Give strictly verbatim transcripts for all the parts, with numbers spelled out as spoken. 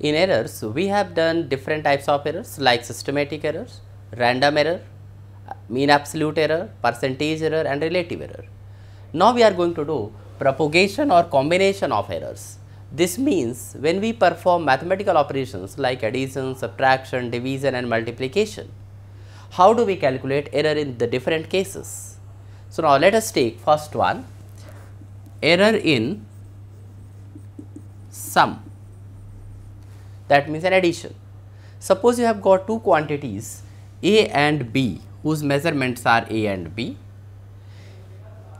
In errors, we have done different types of errors like systematic errors, random error, mean absolute error, percentage error and relative error. Now we are going to do propagation or combination of errors. This means when we perform mathematical operations like addition, subtraction, division and multiplication, how do we calculate error in the different cases? So now let us take first one, error in sum, that means an addition. Suppose you have got two quantities A and B whose measurements are A and B.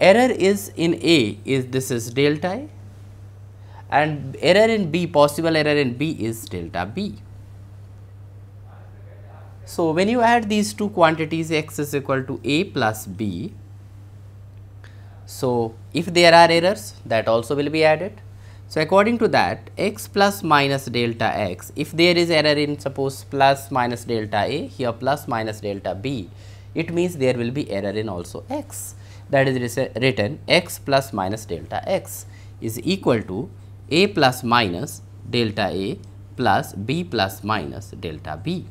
Error is in A is this is delta A, and error in B, possible error in B is delta B. So when you add these two quantities, X is equal to A plus B. So if there are errors, that also will be added. So according to that, X plus minus delta X, if there is error in suppose plus minus delta A, here plus minus delta B, it means there will be error in also X. That is written X plus minus delta X is equal to A plus minus delta A plus B plus minus delta B.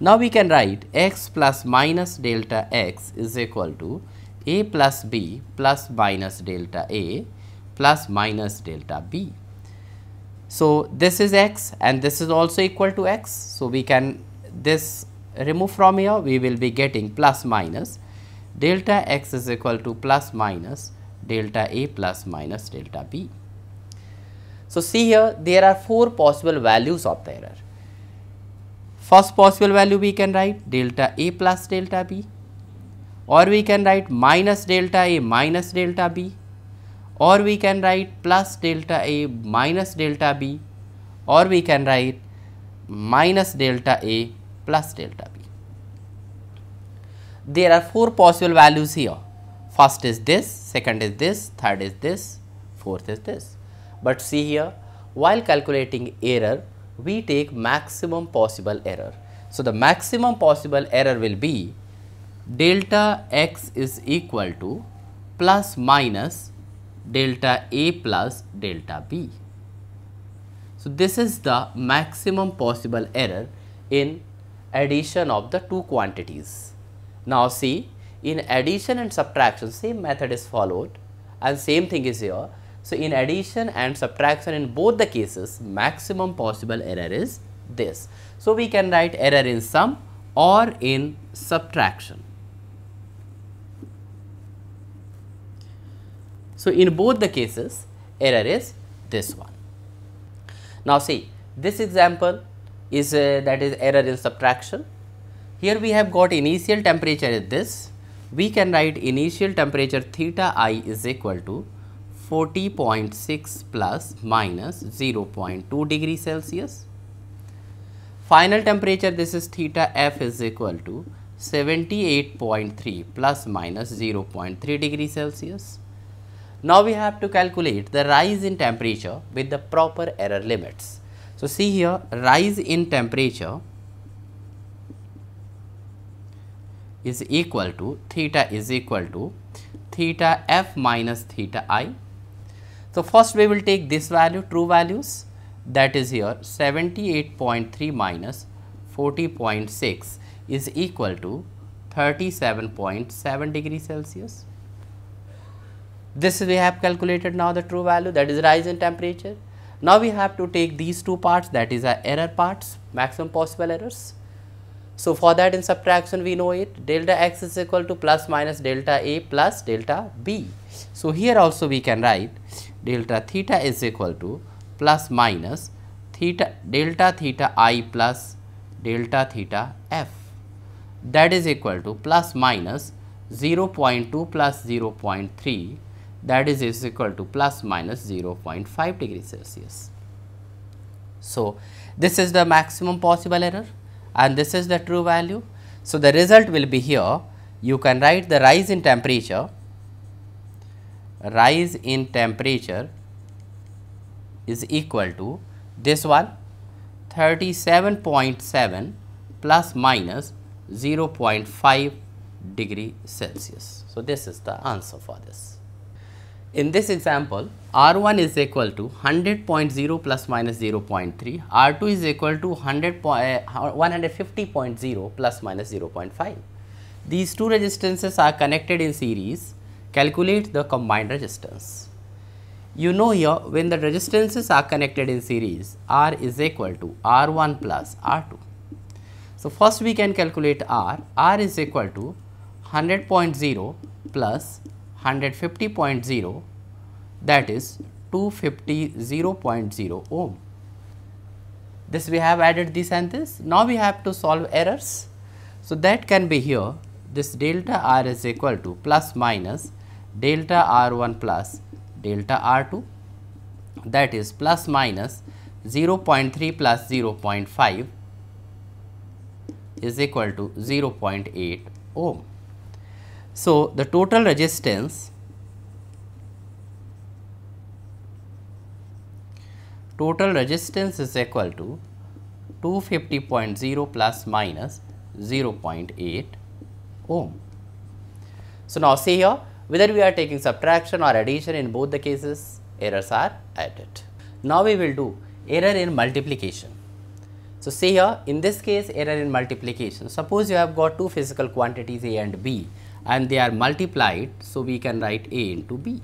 Now we can write X plus minus delta X is equal to A plus B plus minus delta A plus minus delta B. So this is X and this is also equal to X. So we can this remove from here, we will be getting plus minus delta X is equal to plus minus delta A plus minus delta B. So see here, there are four possible values of the error. First possible value we can write delta A plus delta B, or we can write minus delta A minus delta B, or we can write plus delta A minus delta B, or we can write minus delta A plus delta B. There are four possible values here. First is this, second is this, third is this, fourth is this. But see here, while calculating error, we take maximum possible error. So the maximum possible error will be delta X is equal to plus minus delta A plus delta B. So this is the maximum possible error in addition of the two quantities. Now see, in addition and subtraction, same method is followed and same thing is here. So in addition and subtraction, in both the cases, maximum possible error is this. So we can write error in sum or in subtraction. So in both the cases, error is this one. Now see, this example is uh, that is error in subtraction. Here we have got initial temperature is this. We can write initial temperature theta I is equal to forty point six plus minus zero point two degree Celsius. Final temperature, this is theta F is equal to seventy-eight point three plus minus zero point three degree Celsius. Now we have to calculate the rise in temperature with the proper error limits. So see here, rise in temperature is equal to theta is equal to theta F minus theta I. So first we will take this value, true values, that is here seventy-eight point three minus forty point six is equal to thirty-seven point seven degree Celsius. This we have calculated now the true value, that is rise in temperature. Now we have to take these two parts, that is our error parts, maximum possible errors. So for that in subtraction we know it, delta X is equal to plus minus delta A plus delta B. So here also we can write delta theta is equal to plus minus theta delta theta I plus delta theta F, that is equal to plus minus zero point two plus zero point three, that is, is equal to plus minus zero point five degree Celsius. So this is the maximum possible error and this is the true value. So the result will be here, you can write the rise in temperature, rise in temperature is equal to this one, thirty-seven point seven plus minus zero point five degree Celsius. So this is the answer for this. In this example, R one is equal to one hundred point zero plus minus zero point three, R two is equal to one hundred fifty point zero plus minus zero point five. These two resistances are connected in series. Calculate the combined resistance. You know here, when the resistances are connected in series, R is equal to R one plus R two. So, first we can calculate R. R is equal to one hundred point zero plus one hundred fifty point zero, that is two hundred fifty point zero ohm. This we have added this and this. Now we have to solve errors. So that can be here, this delta R is equal to plus minus delta R one plus delta R two, that is plus minus zero point three plus zero point five is equal to zero point eight ohm. So, the total resistance, total resistance is equal to two hundred fifty point zero plus minus zero point eight ohm. So, now see here, whether we are taking subtraction or addition, in both the cases errors are added. Now, we will do error in multiplication. So, see here, in this case error in multiplication, suppose you have got two physical quantities A and B, and they are multiplied, so we can write A into B.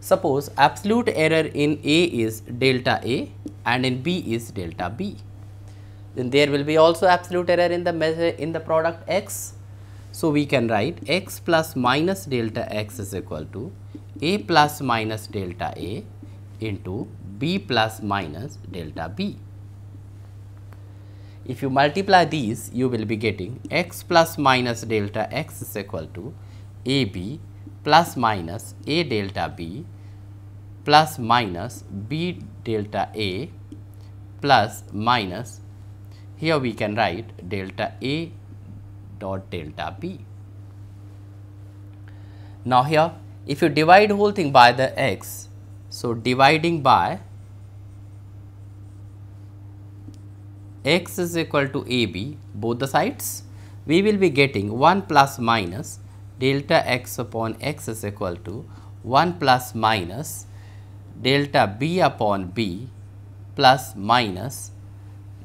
Suppose absolute error in A is delta A and in B is delta B. Then there will be also absolute error in the measure in the product X. So we can write X plus minus delta X is equal to A plus minus delta A into B plus minus delta B. If you multiply these, you will be getting X plus minus delta X is equal to A B plus minus A delta B plus minus B delta A plus minus, here we can write delta A dot delta B. Now here, if you divide whole thing by the X, so dividing by X is equal to A B, both the sides, we will be getting one plus minus delta X upon X is equal to one plus minus delta B upon B plus minus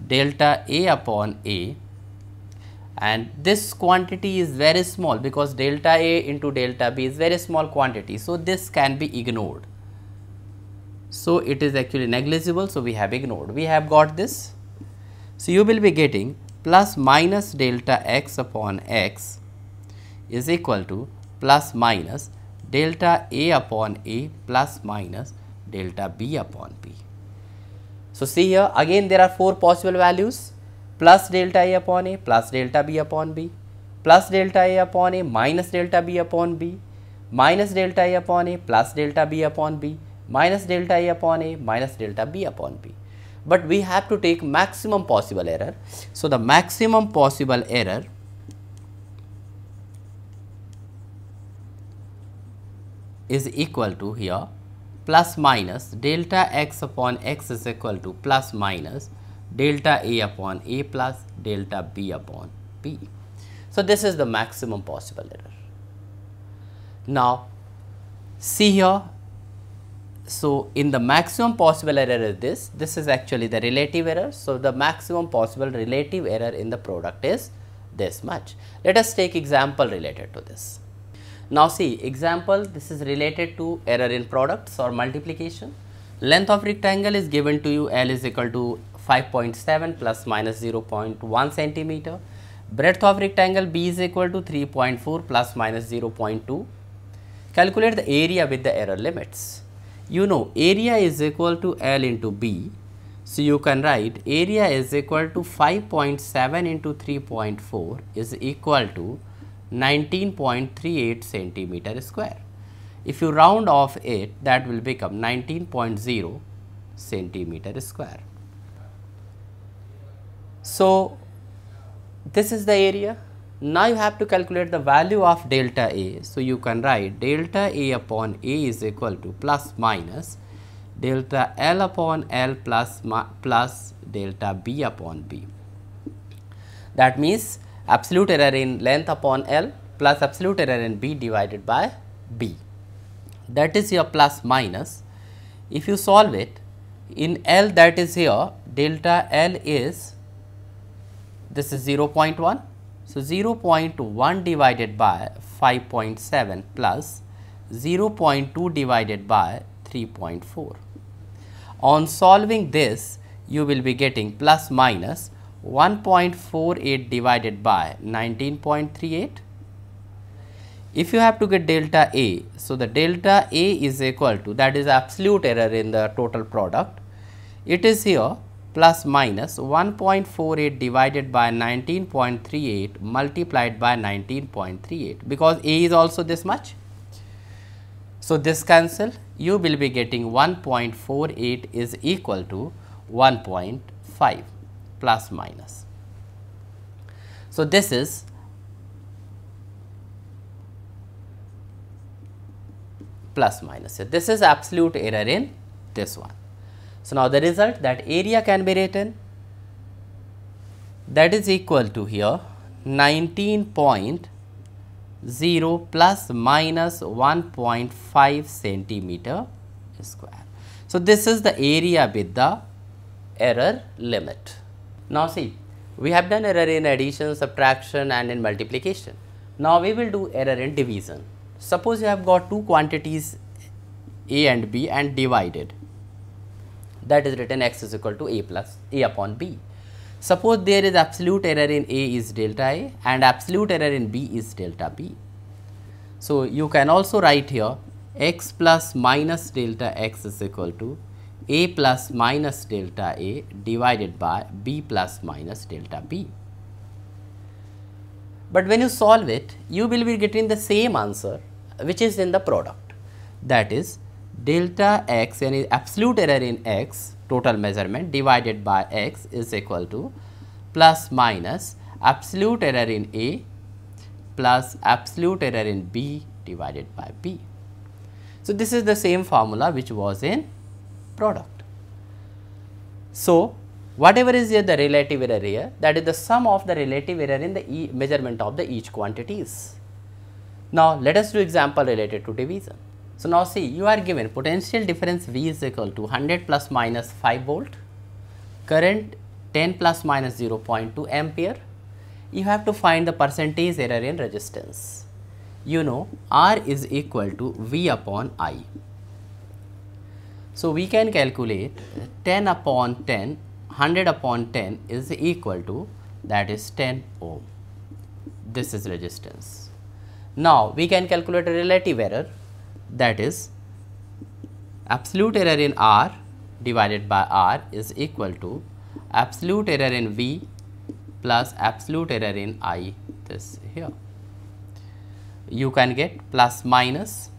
delta A upon A, and this quantity is very small because delta A into delta B is very small quantity, so this can be ignored. So it is actually negligible, so we have ignored, we have got this. So, you will be getting plus minus delta X upon X is equal to plus minus delta A upon A plus minus delta B upon B. So, see here again there are four possible values, plus delta A upon A, plus delta B upon B, plus delta A upon A, minus delta B upon B, minus delta A upon A, plus delta B upon B, minus delta A upon A, minus delta B upon B. But we have to take maximum possible error. So, the maximum possible error is equal to here plus minus delta X upon X is equal to plus minus delta A upon A plus delta B upon B. So, this is the maximum possible error. Now, see here. So, in the maximum possible error is this, this is actually the relative error. So, the maximum possible relative error in the product is this much. Let us take example related to this. Now, see example, this is related to error in products or multiplication. Length of rectangle is given to you, L is equal to five point seven plus minus zero point one centimeter. Breadth of rectangle B is equal to three point four plus minus zero point two. Calculate the area with the error limits. You know area is equal to L into B, so you can write area is equal to five point seven into three point four is equal to nineteen point three eight centimeter square. If you round off it, that will become nineteen point zero centimeter square. So, this is the area. Now, you have to calculate the value of delta A. So, you can write delta A upon A is equal to plus minus delta L upon L plus, plus delta B upon B. That means, absolute error in length upon L plus absolute error in B divided by B. that is your plus minus. If you solve it in L, that is here, delta L is, this is zero point one. So, zero point one divided by five point seven plus zero point two divided by three point four. On solving this, you will be getting plus minus one point four eight divided by nineteen point three eight. If you have to get delta A, so the delta A is equal to, that is absolute error in the total product. It is here plus minus one point four eight divided by nineteen point three eight multiplied by nineteen point three eight, because A is also this much. So, this cancel, you will be getting one point four eight is equal to one point five plus minus. So, this is plus minus. So, this is absolute error in this one. So, now the result, that area can be written, that is equal to here nineteen point zero plus minus one point five centimeter square. So, this is the area with the error limit. Now, see, we have done error in addition, subtraction and in multiplication. Now, we will do error in division. Suppose you have got two quantities A and B and divided, that is written x is equal to a plus a upon b. Suppose there is absolute error in A is delta A and absolute error in B is delta B. So, you can also write here x plus minus delta x is equal to A plus minus delta A divided by B plus minus delta B. But when you solve it, you will be getting the same answer which is in the product, that is delta x, and is absolute error in x, total measurement, divided by x is equal to plus minus absolute error in A plus absolute error in B divided by B. So, this is the same formula which was in product. So, whatever is here the relative error here, that is the sum of the relative error in the e measurement of the each quantities. Now, let us do example related to division. So, now see, you are given potential difference V is equal to one hundred plus minus five volt, current ten plus minus zero point two ampere. You have to find the percentage error in resistance. You know R is equal to V upon I. So, we can calculate ten upon ten, one hundred upon ten is equal to, that is ten ohm. This is resistance. Now, we can calculate a relative error, that is absolute error in R divided by R is equal to absolute error in V plus absolute error in I, this here. You can get plus minus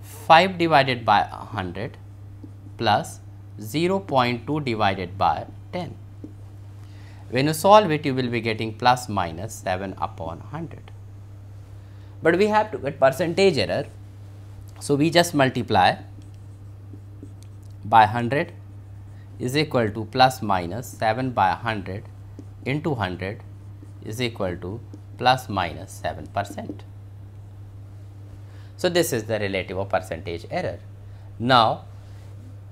five divided by one hundred plus zero point two divided by ten. When you solve it, you will be getting plus minus seven upon one hundred. But we have to get percentage error. So, we just multiply by one hundred is equal to plus minus seven by one hundred into one hundred is equal to plus minus seven percent. So, this is the relative of percentage error. Now,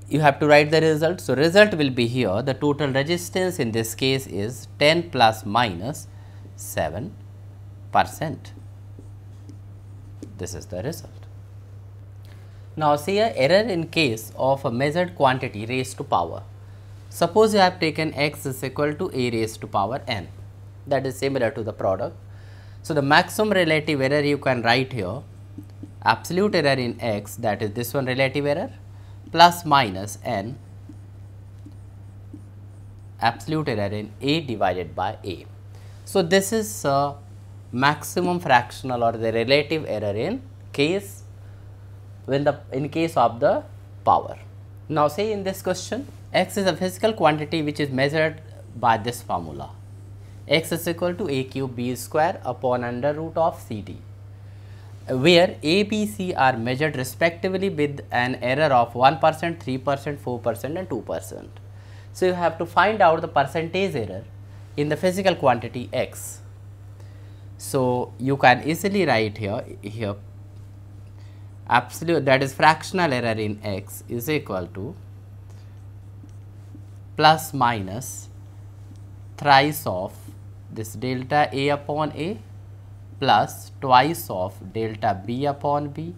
you have to write the result. So, result will be here, the total resistance in this case is ten plus minus seven percent. This is the result. Now, see a error in case of a measured quantity raised to power. Suppose you have taken x is equal to a raised to power n, that is similar to the product. So, the maximum relative error you can write here, absolute error in x, that is this one relative error, plus minus n absolute error in A divided by A. So, this is uh, maximum fractional or the relative error in case when the in case of the power. Now, say in this question, x is a physical quantity which is measured by this formula, x is equal to a cube b square upon under root of ct, where a, b, c are measured respectively with an error of one percent, three percent, four percent and two percent. So, you have to find out the percentage error in the physical quantity x. So, you can easily write here, here absolute, that is fractional error in x is equal to plus minus thrice of this delta A upon A plus twice of delta B upon B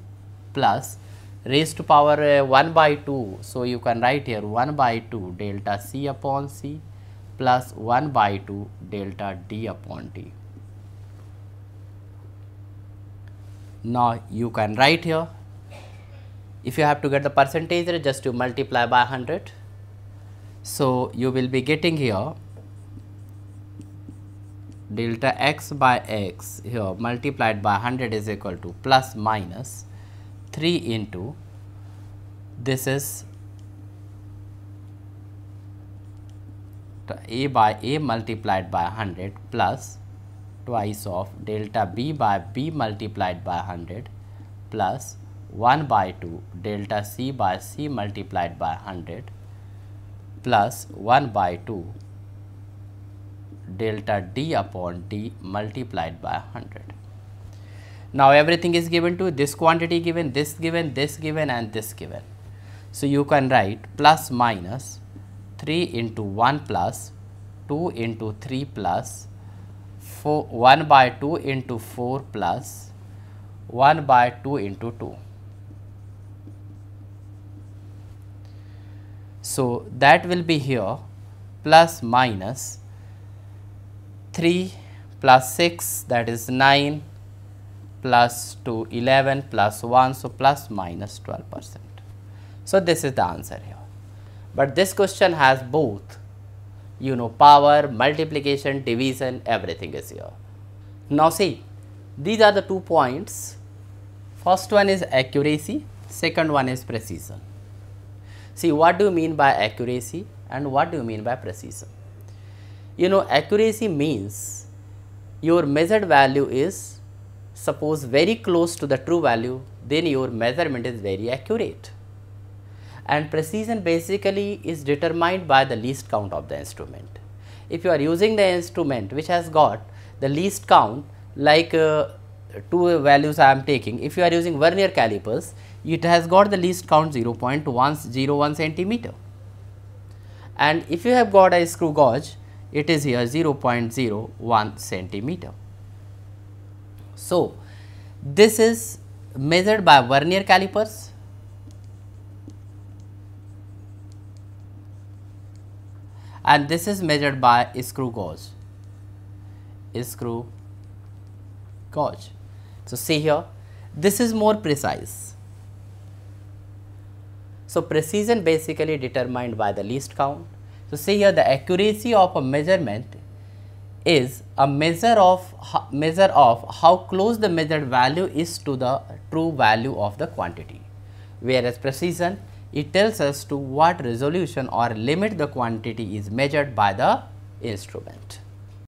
plus raised to power uh, one by two. So, you can write here one by two delta C upon C plus one by two delta D upon D. Now, you can write here, if you have to get the percentage, just to multiply by one hundred. So, you will be getting here delta x by x here multiplied by one hundred is equal to plus minus three into, this is A by A multiplied by one hundred plus twice of delta B by B multiplied by one hundred plus one by two delta C by C multiplied by one hundred plus one by two delta D upon D multiplied by one hundred. Now, everything is given to this quantity given, this given, this given and this given. So, you can write plus minus three into one plus two into three plus four, one by two into four plus one by two into two. So, that will be here plus minus three plus six, that is nine, plus two, eleven, plus one, so plus minus twelve percent. So, this is the answer here. But this question has both, you know, power, multiplication, division, everything is here. Now, see, these are the two points. First one is accuracy, second one is precision. See, what do you mean by accuracy and what do you mean by precision? You know, accuracy means your measured value is, suppose, very close to the true value, then your measurement is very accurate. And precision basically is determined by the least count of the instrument. If you are using the instrument which has got the least count, like uh, two values I am taking, if you are using vernier calipers, it has got the least count zero point one zero one centimeter. And if you have got a screw gauge, it is here zero point zero one centimeter. So, this is measured by vernier calipers. And this is measured by screw gauge, screw gauge. So, see here, this is more precise. So, precision basically determined by the least count. So, see here, the accuracy of a measurement is a measure of, measure of how close the measured value is to the true value of the quantity, whereas precision, it tells us to what resolution or limit the quantity is measured by the instrument.